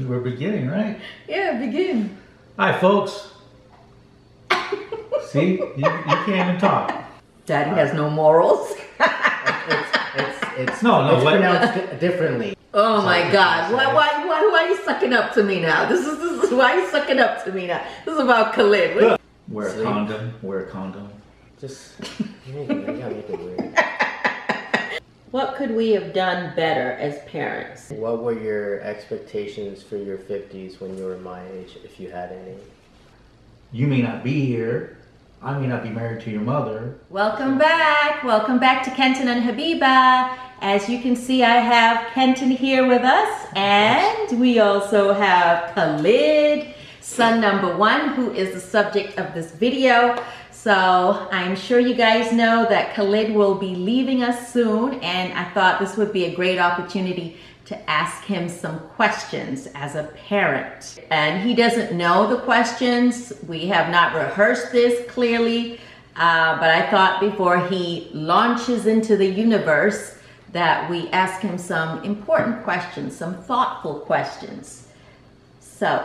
We're beginning, right? Yeah, begin. Hi, folks. See, you can't even talk. Daddy has no morals. It's pronounced differently. Oh my God! Why are you sucking up to me now? This is why are you sucking up to me now. This is about Khalid. Look. Wear a condom. Wear a condom. Just. What could we have done better as parents? What were your expectations for your 50s when you were my age, if you had any? You may not be here. I may not be married to your mother. Welcome back. Welcome back to Kenton and Habiba. As you can see, I have Kenton here with us, and we also have Khalid, son number one, who is the subject of this video. So I'm sure you guys know that Khalid will be leaving us soon, and I thought this would be a great opportunity to ask him some questions as a parent. And he doesn't know the questions. We have not rehearsed this clearly, but I thought before he launches into the universe that we ask him some important questions, some thoughtful questions. So,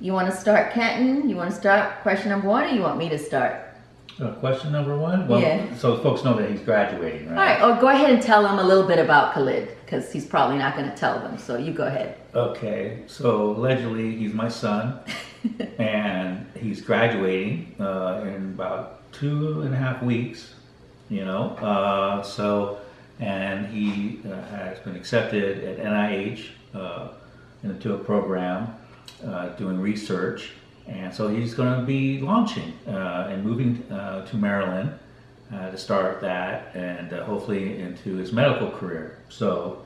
you want to start, Kenton? You want to start question number one, or you want me to start? Question number one? Well, yeah. So folks know that he's graduating, right? All right, oh, go ahead and tell them a little bit about Khalid, because he's probably not going to tell them, so you go ahead. Okay, so allegedly he's my son, and he's graduating in about 2.5 weeks, you know, and he has been accepted at NIH into a program. Doing research, and so he's going to be launching and moving to Maryland to start that, and hopefully into his medical career. So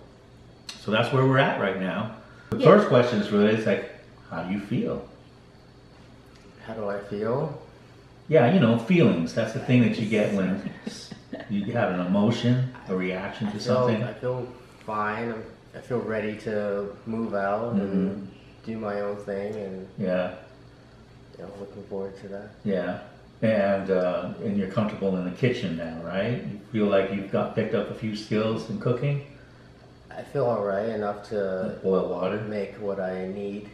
that's where we're at right now. The first question is really, it's like, how do you feel? How do I feel? Yeah, you know, feelings. That's the thing that you get when you have an emotion, a reaction to something. I feel fine. I feel ready to move out. And do my own thing, and you know, looking forward to that. Yeah, and you're comfortable in the kitchen now, right? You feel like you've picked up a few skills in cooking. I feel all right enough to boil water, make what I need.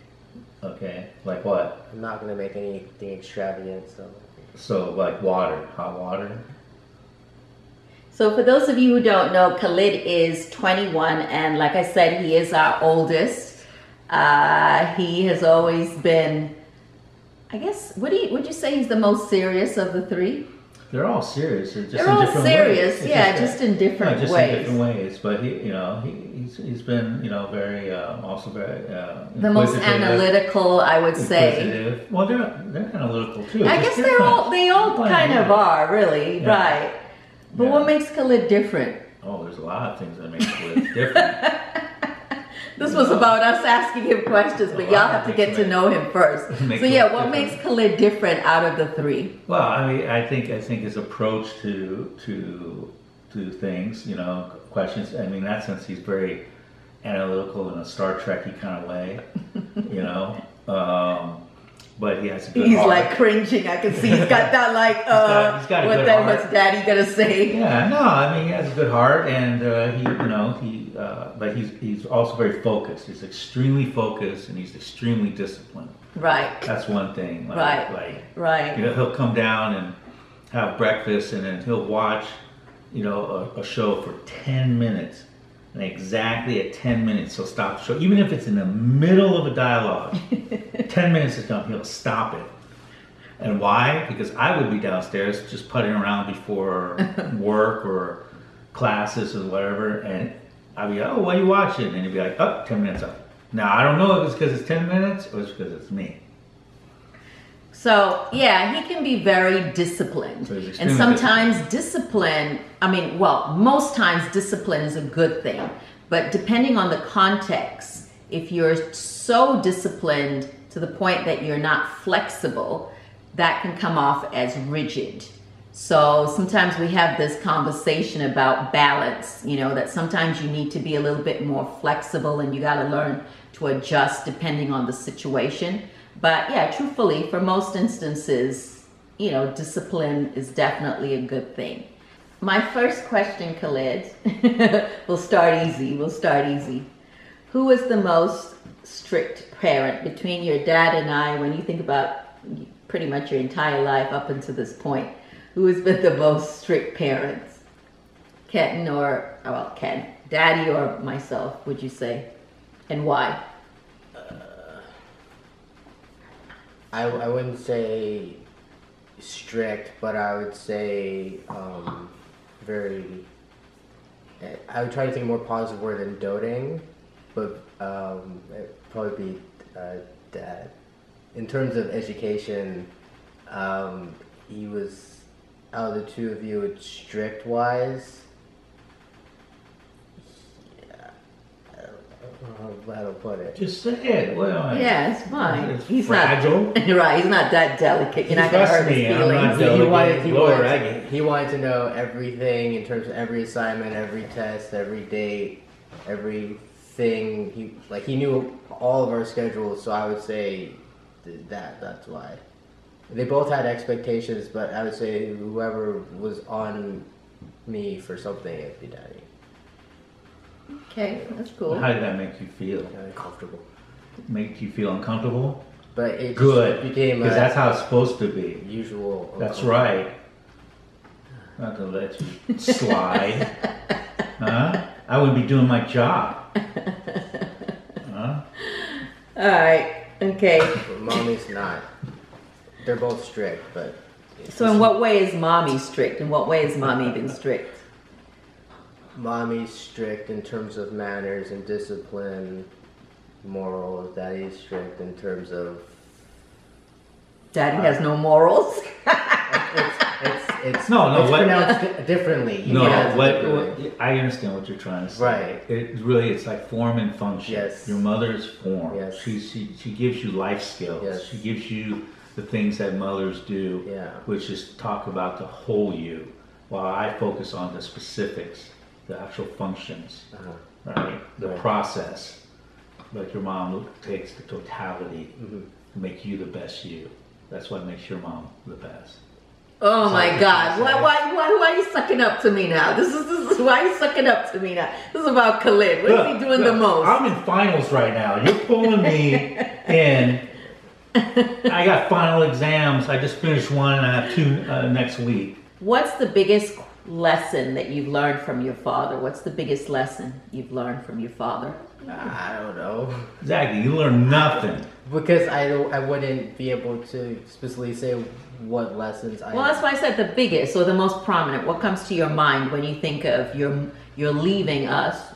Okay, like what? I'm not gonna make anything extravagant, so. So like water, hot water. So for those of you who don't know, Khalid is 21, and like I said, he is our oldest. He has always been, I guess, would you say he's the most serious of the three? They're all serious. They're all serious, yeah, just in different ways. Just in different ways, but he, you know, he's been, you know, very, also very the most analytical, I would say. Well, they're analytical too. I guess they all kind of are, really, right. But what makes Khalid different? Oh, there's a lot of things that make Khalid different. This was about us asking him questions, but y'all have to get to know him first. So yeah, what makes Khalid different out of the three? Well, I mean, I think his approach to things, you know, questions. I mean, in that sense, he's very analytical in a Star Trek-y kind of way, you know. But he has a good heart. He's like cringing. I can see he's got that like, what's Daddy gonna say? Yeah, no, I mean, he has a good heart, and he, you know, but he's also very focused. He's extremely focused, and he's extremely disciplined. Right. That's one thing. Like, right. You know, he'll come down and have breakfast, and then he'll watch, you know, a show for 10 minutes, and exactly at 10 minutes he'll stop the show. Even if it's in the middle of a dialogue, 10 minutes is done. He'll stop it. And why? Because I would be downstairs just putting around before work or classes or whatever, and I'd be like, oh, what are you watching? And he'd be like, oh, 10 minutes up. Now, I don't know if it's because it's 10 minutes or it's because it's me. So, yeah, he can be very disciplined. And sometimes discipline, I mean, well, most times discipline is a good thing. But depending on the context, if you're so disciplined to the point that you're not flexible, that can come off as rigid. So sometimes we have this conversation about balance, you know, that sometimes you need to be a little bit more flexible, and you got to learn to adjust depending on the situation. But yeah, truthfully, for most instances, you know, discipline is definitely a good thing. My first question, Khalid, we'll start easy. Who was the most strict parent between your dad and I, when you think about pretty much your entire life up until this point, who has been the most strict parents? Kenton or, well, Ken, Daddy or myself, would you say? And why? I wouldn't say strict, but I would say very, I would try to think more positive word than doting, but it'd probably be dad. In terms of education, he was, out of the two of you, it's strict wise. How to put it. Just say it. Well, yeah, it's fine. It's he's fragile. Not right. He's not that delicate. You're not gonna hurt his feelings. He wanted to know everything in terms of every assignment, every test, every date, everything. He knew all of our schedules. So I would say that's why. They both had expectations, but I would say whoever was on me for something, it'd be Daddy. Okay, that's cool. How did that make you feel? Uncomfortable. Make you feel uncomfortable? But it good, became because that's how it's supposed to be. Usual. That's right. Not to let you slide. Huh? I wouldn't be doing my job. Huh? All right. Okay. But Mommy's not. They're both strict, but. So, in what way is Mommy strict? In what way has Mommy been strict? Mommy's strict in terms of manners and discipline, morals. Daddy's strict in terms of... Daddy has no morals? It's pronounced differently. I understand what you're trying to say. Right. It's like form and function. Yes. Your mother's form. Yes. She gives you life skills. Yes. She gives you the things that mothers do, yeah. Which is talk about the whole you, while I focus on the specifics. The actual functions, right? The process. But your mom takes the totality to make you the best you. That's what makes your mom the best. Oh my God! Why are you sucking up to me now? This is why are you sucking up to me now? This is about Khalid. What is he doing the most? I'm in finals right now. You're pulling me in. I got final exams. I just finished one, and I have two next week. What's the biggest lesson that you've learned from your father? What's the biggest lesson you've learned from your father? I don't know. Exactly, you learn nothing. Because I wouldn't be able to specifically say what lessons I... Well, that's why I said the biggest or the most prominent. What comes to your mind when you think of your leaving us?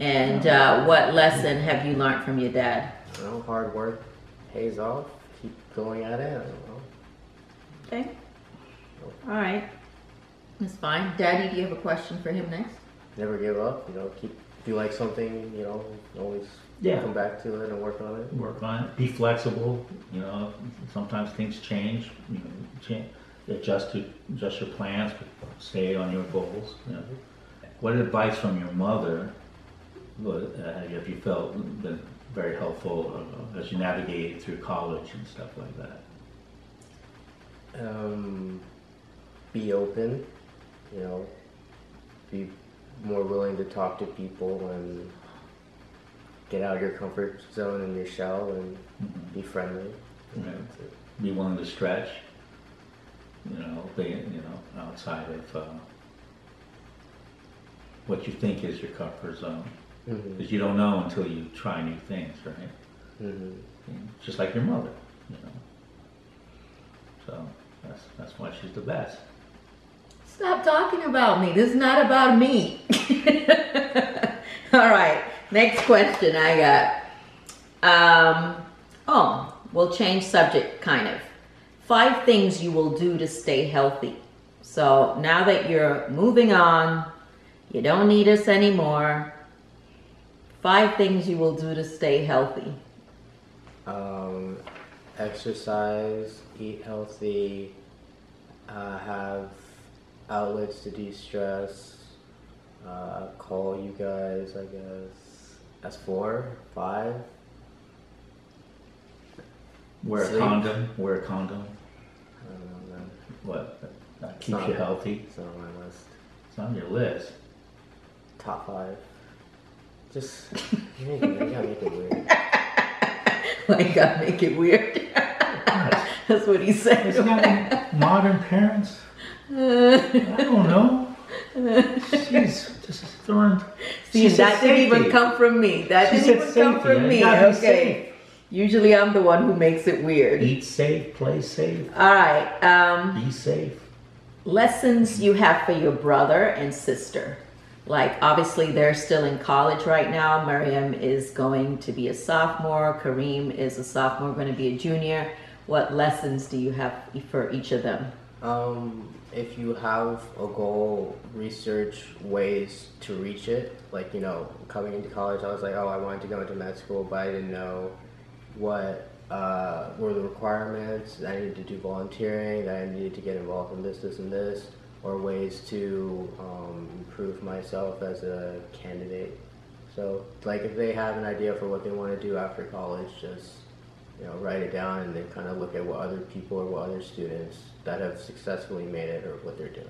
And what lesson have you learned from your dad? Well, hard work pays off. Keep going at it. I don't know. Okay. All right. That's fine. Daddy, do you have a question for him next? Never give up. You know, keep, if you like something, you know, always come back to it and work on it. Work on it. Be flexible. You know, sometimes things change. You know, adjust your plans, but stay on your goals. You know. What advice from your mother have you felt been very helpful as you navigated through college and stuff like that? Be open. You know, be more willing to talk to people and get out of your comfort zone and your shell and be friendly. Right. Be willing to stretch, outside of what you think is your comfort zone. Because you don't know until you try new things, right? Just like your mother, So that's why she's the best. Stop talking about me. This is not about me. All right. Next question I got. We'll change subject, kind of. 5 things you will do to stay healthy. So now that you're moving on, you don't need us anymore. 5 things you will do to stay healthy. Exercise, eat healthy, have outlets to de-stress, call you guys, I guess. That's 4, 5. Wear a condom. I don't know, man. What? That keeps you healthy. It's not on my list. It's on your list. Top 5. Just, you gotta make it weird. like I make it weird. That's what he said. Isn't that modern parents? I don't know. She's just throwing. See, that didn't even come from me. That didn't even come from me. Okay. Usually I'm the one who makes it weird. Eat safe, play safe. All right. Be safe. Lessons you have for your brother and sister. Like, obviously, they're still in college right now. Mariam is going to be a sophomore. Kareem is a sophomore, going to be a junior. What lessons do you have for each of them? If you have a goal, research ways to reach it. Like, you know, coming into college, I was like, oh, I wanted to go into med school, but I didn't know what were the requirements, that I needed to do volunteering, that I needed to get involved in this, this, and this, or ways to improve myself as a candidate. So, like, if they have an idea for what they want to do after college, just, you know, write it down and then kind of look at what other people or what other students that have successfully made it or what they're doing.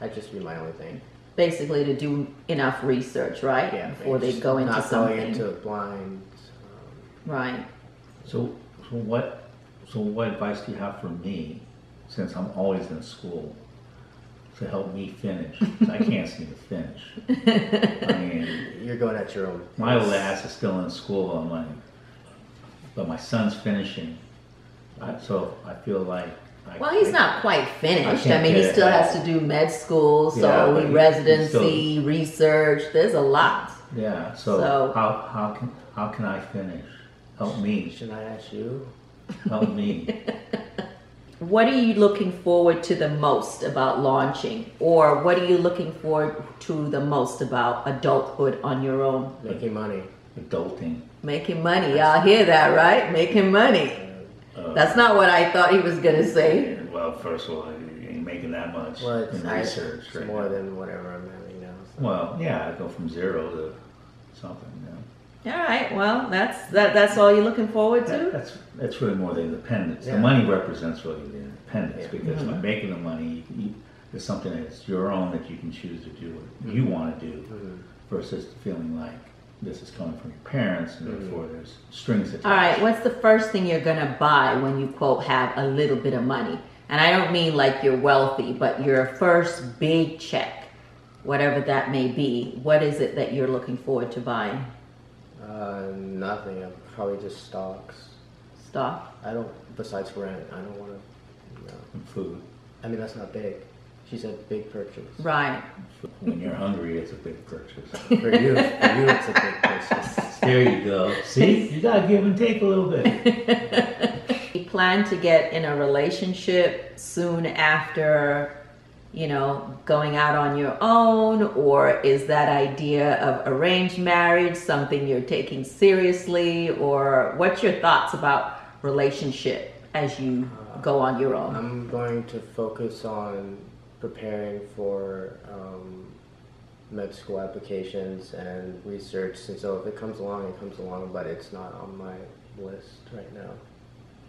That'd just be my only thing. Basically to do enough research, right? Yeah. Before they go into something. Not going into blind. Right. So what advice do you have for me, since I'm always in school, to help me finish? Because I can't seem to finish. I mean, you're going at your own pace. My little ass is still in school. I'm like, but my son's finishing, so I feel like. Well, he's not quite finished. I mean, he still has to do med school, so yeah, residency, still, research. There's a lot. Yeah. So how can I finish? Help me. Should I ask you? Help me. What are you looking forward to the most about launching? Or what are you looking forward to the most about adulthood on your own? Making money. Adulting. Making money. Y'all hear that, right? Making money. That's not what I thought he was going to say. Well, first of all, you ain't making that much in research. It's more than whatever I'm having now. So. Well, yeah, I go from zero to something. All right. Well, that's all you're looking forward to. That's really more the independence. Yeah. The money represents really the independence, because by making the money, it's something that's your own that you can choose to do what you want to do, versus feeling like this is coming from your parents and therefore there's strings attached. All right. What's the first thing you're gonna buy when you quote have a little bit of money? And I don't mean like you're wealthy, but your first big check, whatever that may be. What is it that you're looking forward to buying? Nothing. Probably just stocks. Stock? I don't. Besides rent, I don't want to. No. Food. I mean, that's not big. She said big purchase. Right. When you're hungry, it's a big purchase. For you, it's a big purchase. There you go. See, you gotta give and take a little bit. You plan to get in a relationship soon after, you know, going out on your own, or is that idea of arranged marriage something you're taking seriously, or what's your thoughts about relationship as you go on your own? I'm going to focus on preparing for med school applications and research, and so if it comes along, it comes along, but it's not on my list right now.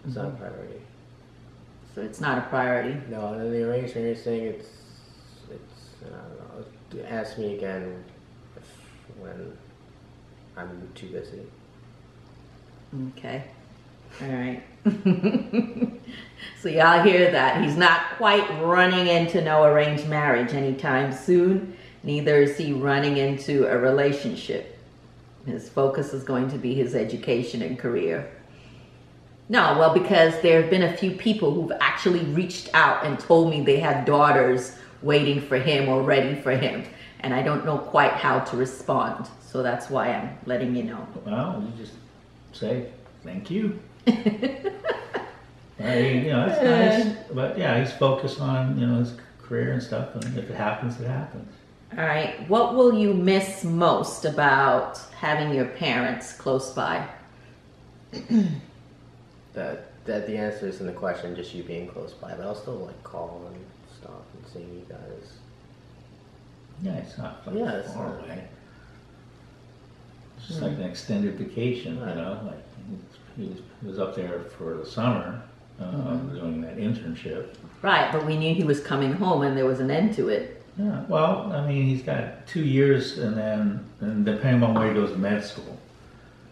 It's not a priority. So it's not a priority. No, and the arranged marriage thing, it's I don't know. Ask me again when I'm too busy. Okay. All right. So y'all hear that. He's not quite running into no arranged marriage anytime soon. Neither is he running into a relationship. His focus is going to be his education and career. No, well, because there have been a few people who've actually reached out and told me they had daughters waiting for him or ready for him. And I don't know quite how to respond. So that's why I'm letting you know. Well, you just say, thank you. You know, that's nice. But yeah, he's focused on, you know, his career and stuff. And if it happens, it happens. All right. What will you miss most about having your parents close by? That the answer isn't the question, just you being close by, but I'll still like call and stop and see you guys. Yeah, it's not like far away. It's just like an extended vacation, you know. Like he was up there for the summer doing that internship. Right, but we knew he was coming home, and there was an end to it. Yeah. Well, I mean, he's got 2 years, and then depending on where he goes to med school,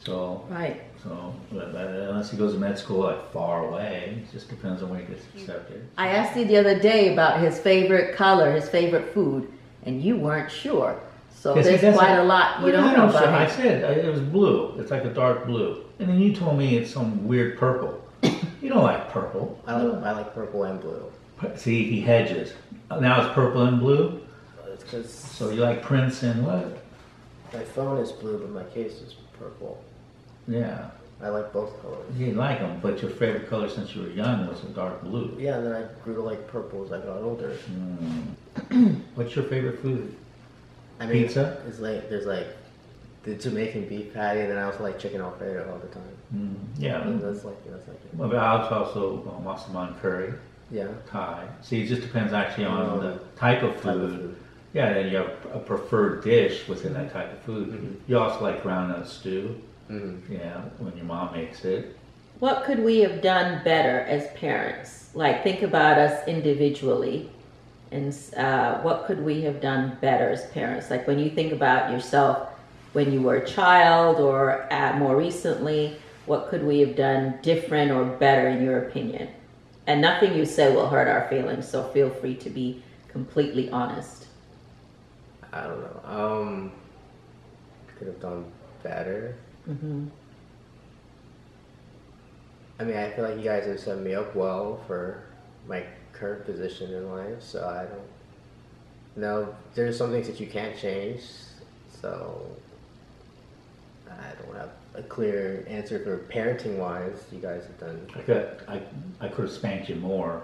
so right. So, unless he goes to med school like far away, it just depends on where he gets accepted. I asked you the other day about his favorite color, his favorite food, and you weren't sure. So there's quite a lot you don't know about him. I said it was blue. It's like a dark blue. And then you told me it's some weird purple. You don't like purple. I like purple and blue. See, he hedges. Now it's purple and blue? It's 'cause so you like Prince and what? My phone is blue, but my case is purple. Yeah. I like both colors. You didn't like them, but your favorite color since you were young was a dark blue. Yeah, and then I grew to like purple as I got older. Mm. What's your favorite food? I mean, pizza? It's like, there's like the Jamaican beef patty, and then I also like chicken alfredo all the time. Mm. Yeah. And that's like it. Well, but I also Massaman curry. Yeah. Thai. See, it just depends actually on the type of food. Yeah, and then you have a preferred dish within that type of food. Mm-hmm. You also like groundnut stew. Mm-hmm. Yeah, when your mom makes it. What could we have done better as parents? Like, think about us individually, and what could we have done better as parents? Like, when you think about yourself when you were a child or more recently, what could we have done different or better in your opinion? And nothing you say will hurt our feelings, so feel free to be completely honest. I don't know. Could have done better. Mm-hmm. I mean, I feel like you guys have set me up well for my current position in life, so I don't know. There's some things that you can't change, so I don't have a clear answer for parenting-wise. You guys have done. I could have spanked you more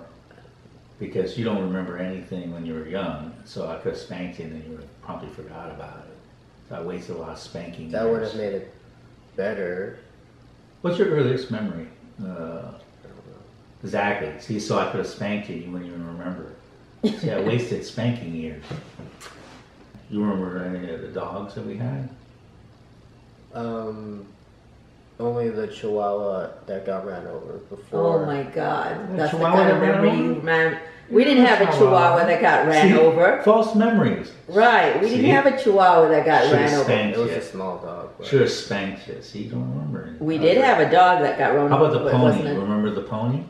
because you don't remember anything when you were young, so I could have spanked you and then you probably forgot about it. So I wasted a lot of spanking. That would have made it better. What's your earliest memory? I don't know. Exactly. See, so I could have spanked you. You wouldn't even remember. See, I wasted spanking years. You remember any of the dogs that we had? Only the Chihuahua that got ran over before. Oh my God! That's the kind of memory you remember. We didn't have a Chihuahua that got ran over. False memories. Right. We didn't have a Chihuahua that got ran over. It was a small dog. Sure, spanked you. See, you don't remember anything. We did have a dog that got run over. How about the pony? Remember the pony?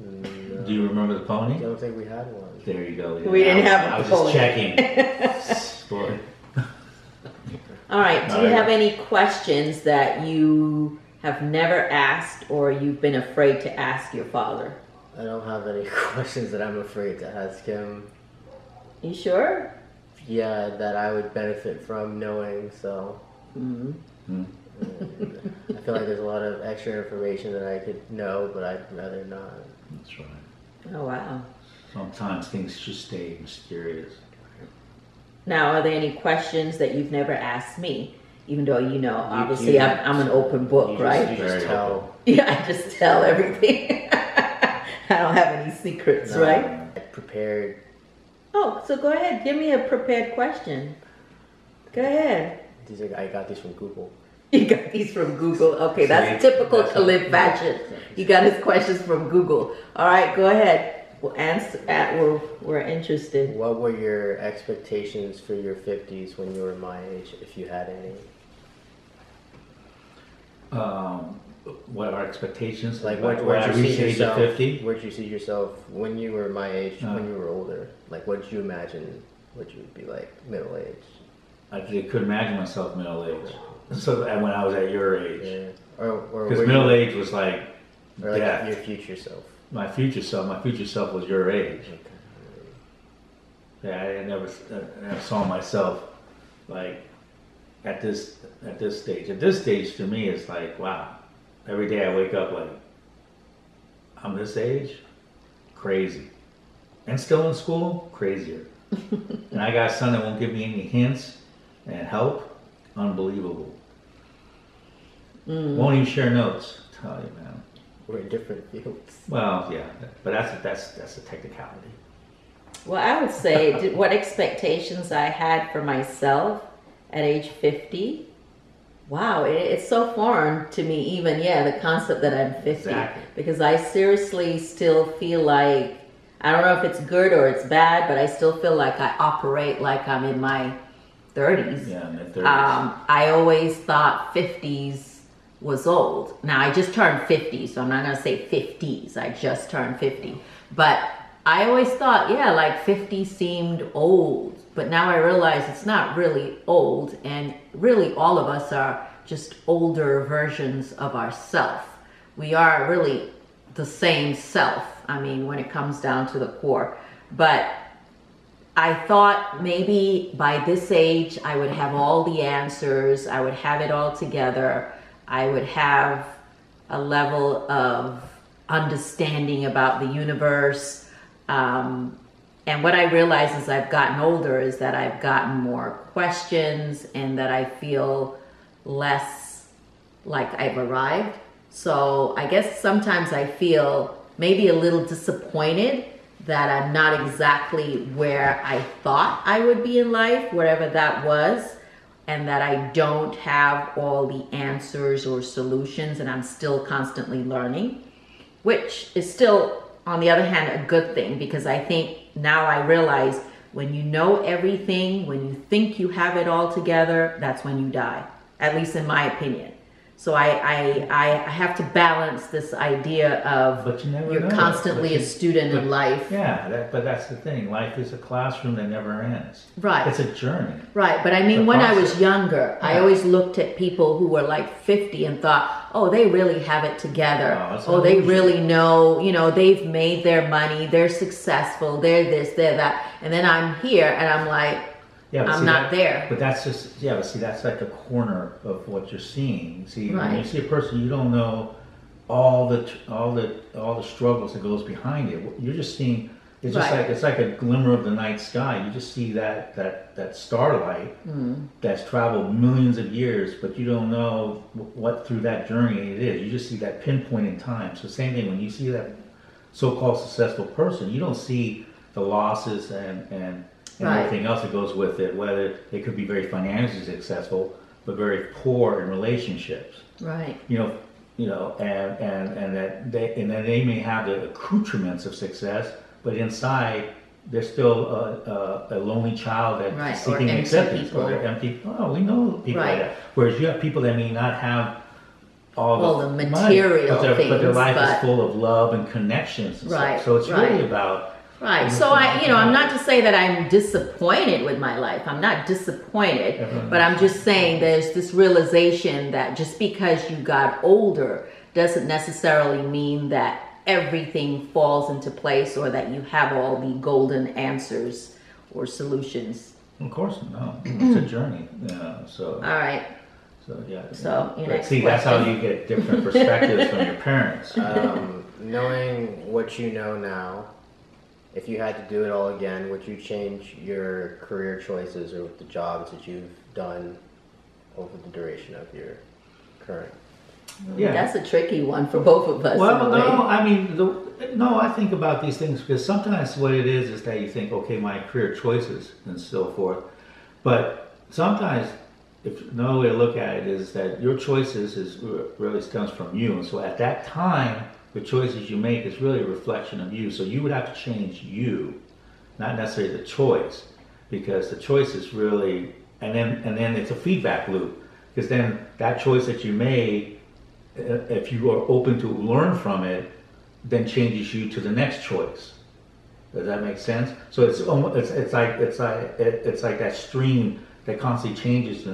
No. Do you remember the pony? I don't think we had one. There you go. We didn't have a pony. I was just checking. All right, do you have any questions that you have never asked or you've been afraid to ask your father? I don't have any questions that I'm afraid to ask him. You sure? Yeah, that I would benefit from knowing, so. Mm-hmm. Mm. I feel like there's a lot of extra information that I could know, but I'd rather not. That's right. Oh, wow. Sometimes things just stay mysterious. Now, are there any questions that you've never asked me? Even though, you know, obviously I'm an open book, right? Yeah, I just tell everything. I don't have any secrets, right? I'm prepared. Oh, so go ahead. Give me a prepared question. Go ahead. I got these from Google. You got these from Google. Okay, that's typical Khalid fashion. You got his questions from Google. All right, go ahead. We'll answer that. We're interested. What were your expectations for your 50s when you were my age, if you had any? What are expectations? Like, where'd you see yourself? Where'd you see yourself when you were my age, when you were older? Like, what did you imagine what you would be like middle age? I could imagine myself middle age. So when I was at your age, yeah. Because middle age was like, or death. Like your future self. My future self was your age. Okay. Yeah, I never saw myself like at this stage. At this stage, to me, it's like, wow. Every day I wake up like, I'm this age, crazy, and still in school, crazier. And I got a son that won't give me any hints and help. Unbelievable. Mm. Won't even share notes. I tell you, man. We're in different fields. Well, yeah, but that's a technicality. Well, I would say what expectations I had for myself at age 50. Wow, it's so foreign to me, even the concept that I'm 50, exactly. Because I seriously still feel like, I don't know if it's good or it's bad, but I still feel like I operate like I'm in my 30s. Yeah, mid 30s. I always thought 50s was old. Now I just turned 50, so I'm not gonna say 50s, I just turned 50. But I always thought, yeah, like 50 seemed old, but now I realize it's not really old, and really all of us are just older versions of ourselves. We are really the same self, I mean, when it comes down to the core. But I thought maybe by this age I would have all the answers, I would have it all together, I would have a level of understanding about the universe. And what I realize as I've gotten older is that I've gotten more questions and that I feel less like I've arrived. So I guess sometimes I feel maybe a little disappointed that I'm not exactly where I thought I would be in life, whatever that was, and that I don't have all the answers or solutions, and I'm still constantly learning, which is still, on the other hand, a good thing, because I think now I realize when you know everything, when you think you have it all together, that's when you die, at least in my opinion. So I have to balance this idea of, but you're constantly a student in life. Yeah, but that's the thing. Life is a classroom that never ends. Right. It's a journey. Right, but I mean, when I was younger, yeah, I always looked at people who were like 50 and thought, oh, they really have it together. Oh, they really know, you know, they've made their money, they're successful, they're this, they're that. And then I'm here and I'm like, yeah, I'm not there. But that's just, yeah, but see, that's like a corner of what you're seeing. See, right, when you see a person, you don't know all the struggles that goes behind it. You're just seeing, it's just right, like, it's like a glimmer of the night sky. You just see that starlight, mm, that's traveled millions of years, but you don't know what through that journey it is. You just see that pinpoint in time. So same thing, when you see that so-called successful person, you don't see the losses and right, everything else that goes with it, whether they could be very financially successful but very poor in relationships. Right. You know, and that they may have the accoutrements of success, but inside they're still a lonely child that's right, seeking acceptance, or they're empty. Oh, we know people right, like that. Whereas you have people that may not have all the material money, things, but their life is full of love and connections. And right, stuff. So it's right, really about. Right, so I, you know, I'm not to say that I'm disappointed with my life. I'm not disappointed, but I'm just saying there's this realization that just because you got older doesn't necessarily mean that everything falls into place or that you have all the golden answers or solutions. Of course, no. It's a journey, you know, so. All right. So, yeah. So, you know, see, that's how you get different perspectives from your parents. Knowing what you know now, if you had to do it all again, would you change your career choices or the jobs that you've done over the duration of your current? Yeah. That's a tricky one for both of us. Well, no, I mean, I think about these things because sometimes what it is that you think, okay, my career choices and so forth. But sometimes, if another way to look at it is that your choices really stems from you. And so at that time, the choices you make is really a reflection of you. So you would have to change you, not necessarily the choice, because the choice is really, and then it's a feedback loop, because then that choice that you made, if you are open to learn from it, then changes you to the next choice. Does that make sense? So it's almost, it's like that stream that constantly changes,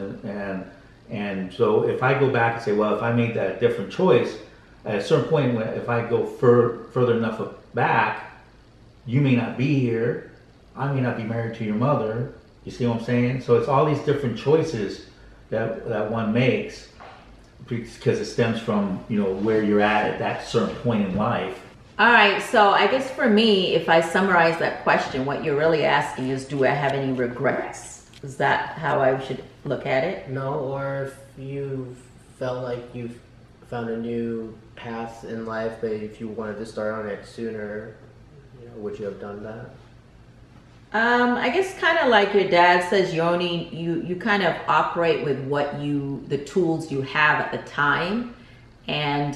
and so if I go back and say, well, if I made that different choice, at a certain point, if I go further enough back, you may not be here, I may not be married to your mother, you see what I'm saying? So it's all these different choices that one makes, because it stems from, you know, where you're at that certain point in life. All right, so I guess for me, if I summarize that question, what you're really asking is, do I have any regrets? Is that how I should look at it? No, or if you felt like you've found a new path in life, but if you wanted to start on it sooner, you know, would you have done that? I guess kind of like your dad says, you kind of operate with the tools you have at the time, and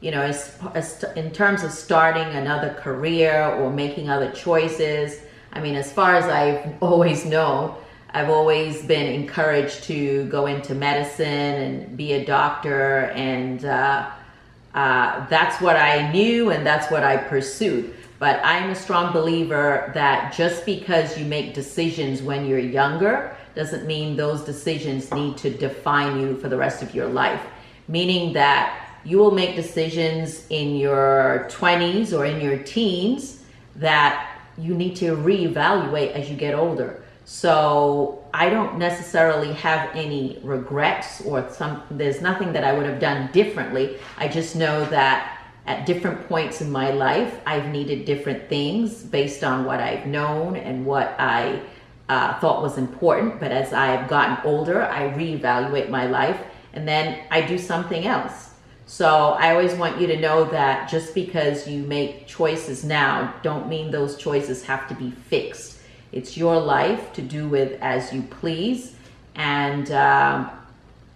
you know, as in terms of starting another career or making other choices. I mean, as far as I've always known, I've always been encouraged to go into medicine and be a doctor, and that's what I knew and that's what I pursued. But I'm a strong believer that just because you make decisions when you're younger doesn't mean those decisions need to define you for the rest of your life. Meaning that you will make decisions in your 20s or in your teens that you need to reevaluate as you get older. So I don't necessarily have any regrets or there's nothing that I would have done differently. I just know that at different points in my life, I've needed different things based on what I've known and what I thought was important. But as I've gotten older, I reevaluate my life and then I do something else. So I always want you to know that just because you make choices now, don't mean those choices have to be fixed. It's your life to do with as you please. And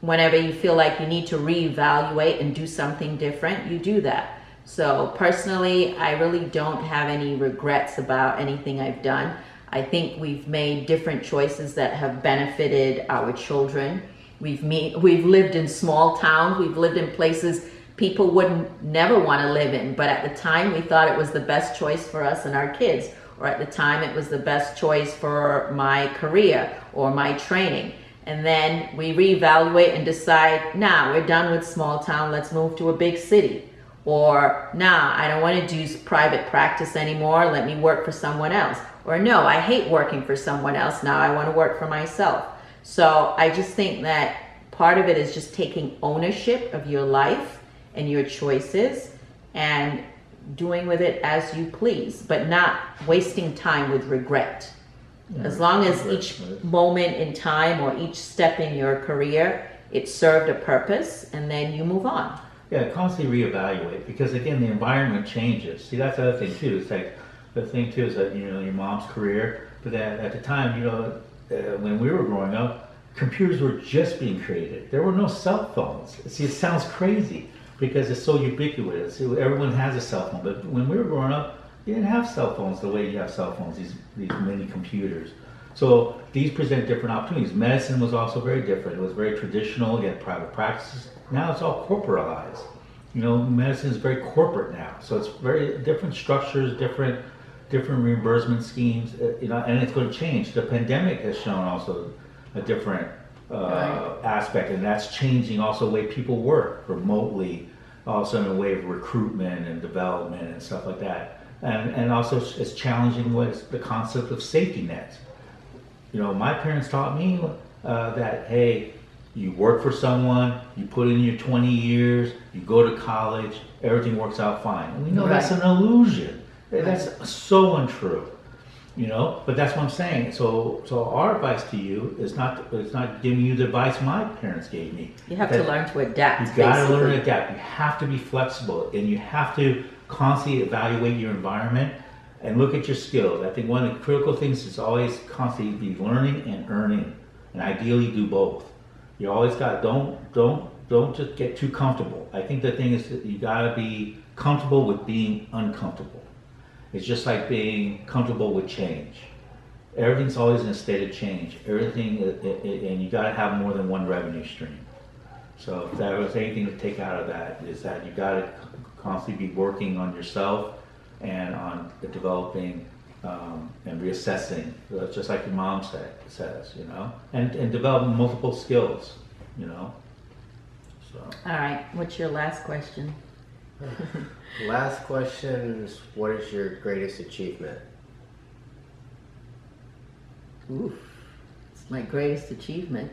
whenever you feel like you need to reevaluate and do something different, you do that. So personally, I really don't have any regrets about anything I've done. I think we've made different choices that have benefited our children. We've lived in small towns, we've lived in places people wouldn't never want to live in, but at the time we thought it was the best choice for us and our kids, or at the time it was the best choice for my career or my training. And then we reevaluate and decide, nah, we're done with small town, let's move to a big city. Or, nah, I don't want to do private practice anymore, let me work for someone else. Or no, I hate working for someone else, now I want to work for myself. So I just think that part of it is just taking ownership of your life and your choices and doing with it as you please, but not wasting time with regret. As long as each moment in time or each step in your career, it served a purpose, and then you move on. Yeah, constantly reevaluate, because again, the environment changes. See, that's the other thing too. It's like, the thing too is that, you know, your mom's career, but at the time, you know, when we were growing up, computers were just being created. There were no cell phones. See, it sounds crazy because it's so ubiquitous. Everyone has a cell phone, but when we were growing up, you didn't have cell phones the way you have cell phones, these mini computers. So these present different opportunities. Medicine was also very different. It was very traditional, you had private practices. Now it's all corporatized. You know, medicine is very corporate now. So it's very different structures, different reimbursement schemes, you know, and it's going to change. The pandemic has shown also a different aspect, and that's changing also the way people work remotely, also in a way of recruitment and development and stuff like that. And also it's challenging was the concept of safety nets. You know, my parents taught me that, hey, you work for someone, you put in your 20 years, you go to college, everything works out fine. And we know that's an illusion. That's so untrue, you know, but that's what I'm saying. So our advice to you is it's not giving you the advice my parents gave me. You have to learn to adapt. You got to learn to adapt. You have to be flexible, and you have to constantly evaluate your environment and look at your skills. I think one of the critical things is always constantly be learning and earning, and ideally do both. You always got, don't just get too comfortable. I think the thing is that you gotta be comfortable with being uncomfortable. It's just like being comfortable with change. Everything's always in a state of change. Everything, and you gotta have more than one revenue stream. So if there was anything to take out of that, is that you gotta constantly be working on yourself and on developing and reassessing, just like your mom says, you know, and developing multiple skills, you know. So. All right, what's your last question? Last question is, what is your greatest achievement? Oof, it's my greatest achievement.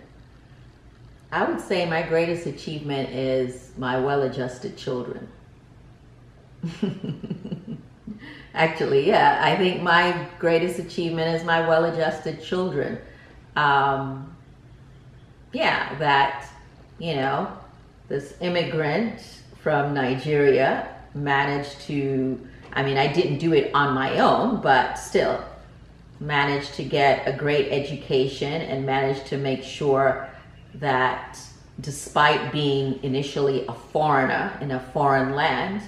I would say my greatest achievement is my well-adjusted children. Actually, yeah, I think my greatest achievement is my well-adjusted children. Yeah, that, you know, this immigrant from Nigeria managed to, I mean, I didn't do it on my own, but still managed to get a great education and managed to make sure that despite being initially a foreigner in a foreign land,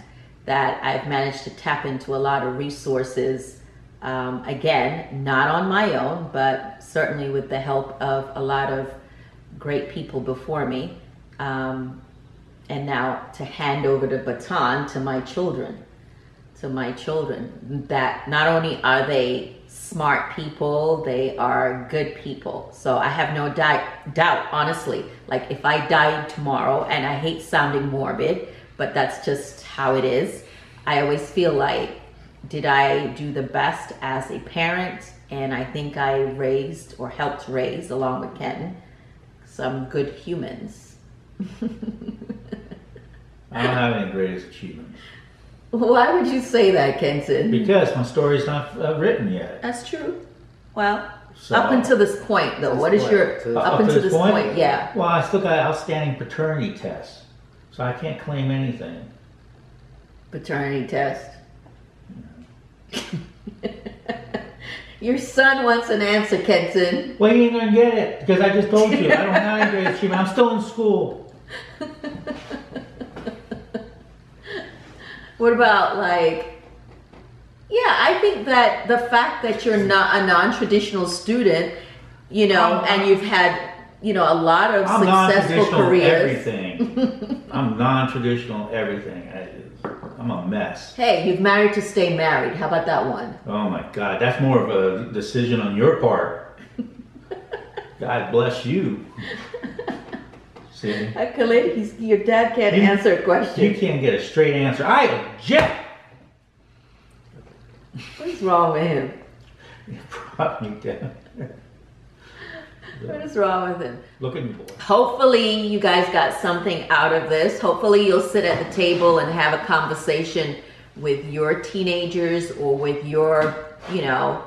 that I've managed to tap into a lot of resources Again, not on my own, but certainly with the help of a lot of great people before me. And now to hand over the baton to my children, that not only are they smart people, they are good people. So I have no doubt, honestly, like if I died tomorrow, and I hate sounding morbid, but that's just how it is. I always feel like, did I do the best as a parent? And I think I raised or helped raise, along with Kenton, some good humans. I don't have any greatest achievements. Why would you say that, Kenton? Because my story's not written yet. That's true. Well, so, up until this point, though, what is your up until this point? Yeah. Well, I still got outstanding paternity tests, so I can't claim anything. Paternity test. No. Your son wants an answer, Kenton. Well, you ain't gonna get it because I just told you I don't have any great achievement. I'm still in school. What about, like, yeah, I think that the fact that you're not a non-traditional student, you know, and you've had, you know, a lot of successful careers. I'm non-traditional everything. I'm a mess. Hey, you've married to stay married. How about that one? Oh my God, that's more of a decision on your part. God bless you. See? Khalid, your dad can't answer a question. You can't get a straight answer. I object! What's wrong with him? You brought me down. What is wrong with him? Look at me, boy. Hopefully you guys got something out of this. Hopefully you'll sit at the table and have a conversation with your teenagers or with your, you know,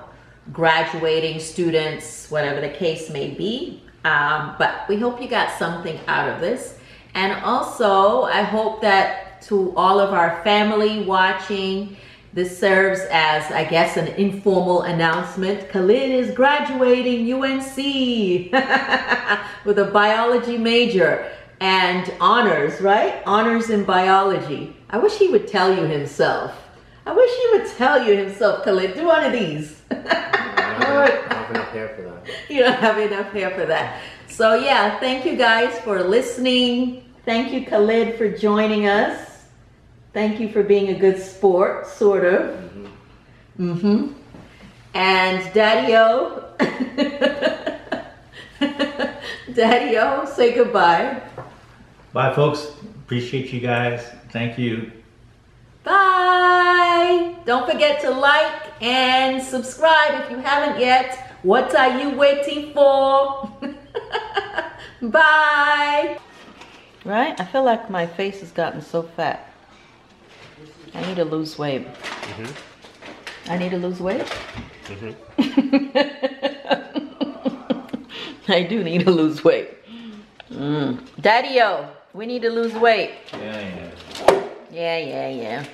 graduating students, whatever the case may be. But we hope you got something out of this. And also, I hope that to all of our family watching, this serves as, I guess, an informal announcement. Khalid is graduating UNC with a biology major and honors, right? Honors in biology. I wish he would tell you himself. Khalid, do one of these. You don't have enough hair for that. So yeah, thank you guys for listening. Thank you, Khalid, for joining us. Thank you for being a good sport, sort of. And Daddy-O, Daddy-O, say goodbye. Bye, folks. Appreciate you guys. Thank you. Bye. Don't forget to like and subscribe if you haven't yet. What are you waiting for? Bye. Right? I feel like my face has gotten so fat. I need to lose weight. I need to lose weight? I do need to lose weight. Daddy-O, we need to lose weight. Yeah, yeah.